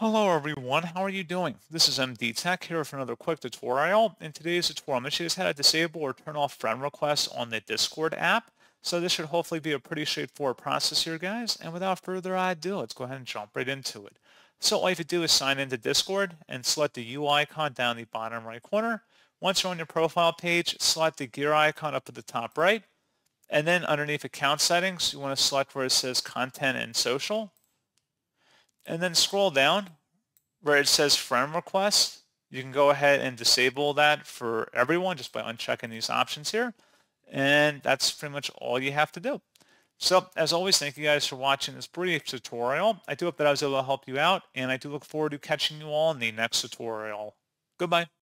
Hello everyone, how are you doing? This is MD Tech here for another quick tutorial. In today's tutorial, I'm going to show you how to disable or turn off friend requests on the Discord app. So this should hopefully be a pretty straightforward process here, guys. And without further ado, let's go ahead and jump right into it. So all you have to do is sign into Discord and select the U icon down the bottom right corner. Once you're on your profile page, select the gear icon up at the top right. And then underneath account settings, you want to select where it says content and social. And then scroll down where it says friend requests. You can go ahead and disable that for everyone just by unchecking these options here. And that's pretty much all you have to do. So as always, thank you guys for watching this brief tutorial. I do hope that I was able to help you out, and I do look forward to catching you all in the next tutorial. Goodbye.